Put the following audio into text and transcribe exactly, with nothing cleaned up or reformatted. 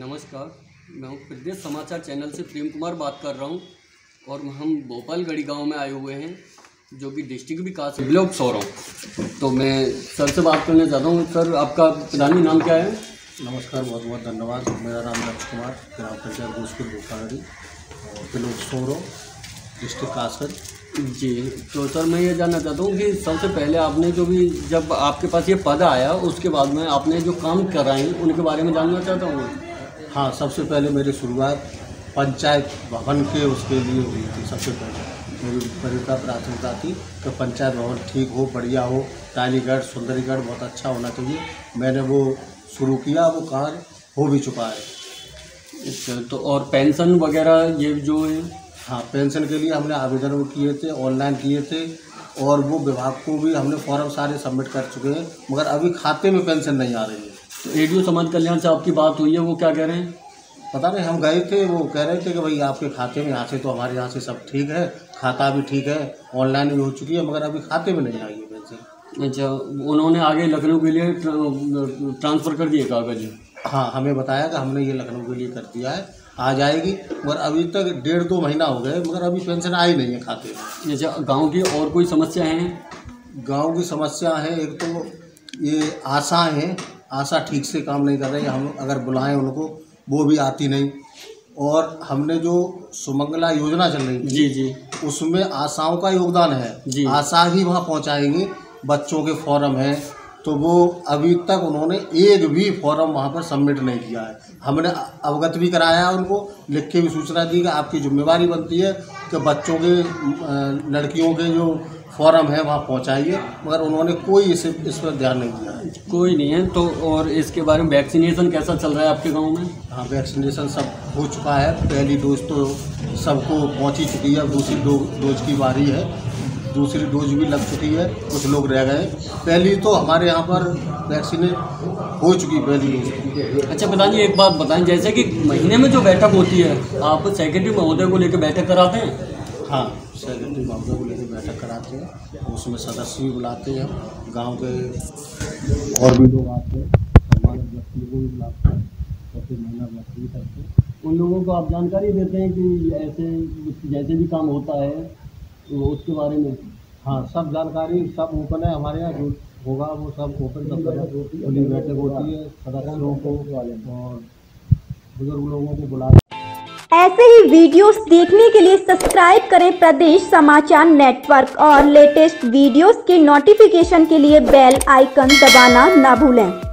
नमस्कार, मैं हूँ प्रदेश समाचार चैनल से प्रेम कुमार बात कर रहा हूँ और हम भोपालगढ़ गांव में आए हुए हैं जो कि डिस्ट्रिक्ट विकास ब्लॉक सौ रहा हूँ। तो मैं सर से बात करने चाहता हूँ। सर, आपका प्रधानी नाम क्या है? नमस्कार, बहुत बहुत धन्यवाद। मेरा नाम लक्ष्मण कुमार, ग्राम पंचायत गोकुल भोपालगढ़, ब्लॉक सौ रहा हूँ, डिस्ट्रिक्ट कासर जी। तो सर, मैं ये जानना चाहता हूँ कि सबसे पहले आपने जो भी जब आपके पास ये पद आया उसके बाद में आपने जो काम कराए उनके बारे में जानना चाहता हूँ। हाँ, सबसे पहले मेरी शुरुआत पंचायत भवन के उसके लिए हुई थी। सबसे पहले मेरी परिवार प्राथमिकता थी कि पंचायत भवन ठीक हो, बढ़िया हो, टालीगढ़ सुंदरीगढ़ बहुत अच्छा होना चाहिए। मैंने वो शुरू किया, वो कार्य हो भी चुका है। अच्छा, तो और पेंशन वगैरह ये जो है? हाँ, पेंशन के लिए हमने आवेदन किए थे, ऑनलाइन किए थे और वो विभाग को भी हमने फॉर्म सारे सबमिट कर चुके हैं, मगर अभी खाते में पेंशन नहीं आ रही है। तो एडीओ समाज कल्याण से आपकी बात हुई है, वो क्या कह रहे हैं? पता नहीं, हम गए थे, वो कह रहे थे कि भाई आपके खाते में, यहाँ से तो हमारे यहाँ से सब ठीक है, खाता भी ठीक है, ऑनलाइन भी हो चुकी है, मगर अभी खाते में नहीं आई है पेंशन। अच्छा, उन्होंने आगे लखनऊ के लिए ट्रांसफ़र कर दिए कागज? हाँ, हमें बताया कि हमने ये लखनऊ के लिए कर दिया है, आ जाएगी, मगर अभी तक डेढ़ दो महीना हो गए, मगर अभी पेंशन आई नहीं है खाते में। अच्छा, गाँव की और कोई समस्या है? गाँव की समस्या है, एक तो ये आशा है, आशा ठीक से काम नहीं कर रही है। हम अगर बुलाएं उनको वो भी आती नहीं। और हमने जो सुमंगला योजना चल रही जी जी उसमें आशाओं का योगदान है जी। आशा ही वहाँ पहुँचाएंगी, बच्चों के फॉर्म हैं, तो वो अभी तक उन्होंने एक भी फॉर्म वहाँ पर सबमिट नहीं किया है। हमने अवगत भी कराया उनको, लिख के भी सूचना दी कि आपकी जिम्मेवारी बनती है कि बच्चों के, लड़कियों के जो फॉर्म है वहाँ पहुँचाइए, मगर उन्होंने कोई इसे इस पर ध्यान नहीं दिया। कोई नहीं है। तो और इसके बारे में वैक्सीनेशन कैसा चल रहा है आपके गांव में? हाँ, वैक्सीनेशन सब हो चुका है, पहली डोज तो सबको पहुँच ही चुकी है, दूसरी डो, डोज की बारी है, दूसरी डोज भी लग चुकी है, कुछ लोग रह गए। पहली तो हमारे यहाँ पर वैक्सीनेट हो चुकी पहली डोज। अच्छा, बताइए एक बात बताएं, जैसे कि महीने में जो बैठक होती है, आप सेक्रेटरी महोदय को लेकर बैठक कराते हैं? हाँ, सेक्रेटरी महोदय को लेकर बैठक कराते हैं, उसमें सदस्य भी बुलाते हैं, गाँव के और भी लोग आते हैं, हमारे व्यक्ति को भी बुलाते हैं, प्रति महीना व्यक्ति भी करते हैं। उन लोगों को आप जानकारी देते हैं कि ऐसे जैसे भी काम होता है उसके बारे में? हाँ, सब जानकारी, सब ओपन है हमारे यहाँ, जो होगा वो सब ओपन सब करना। बैठक होती है सदस्य लोगों को और बुजुर्ग लोगों को बुला। ऐसे ही वीडियोस देखने के लिए सब्सक्राइब करें प्रदेश समाचार नेटवर्क और लेटेस्ट वीडियोस के नोटिफिकेशन के लिए बेल आइकन दबाना ना भूलें।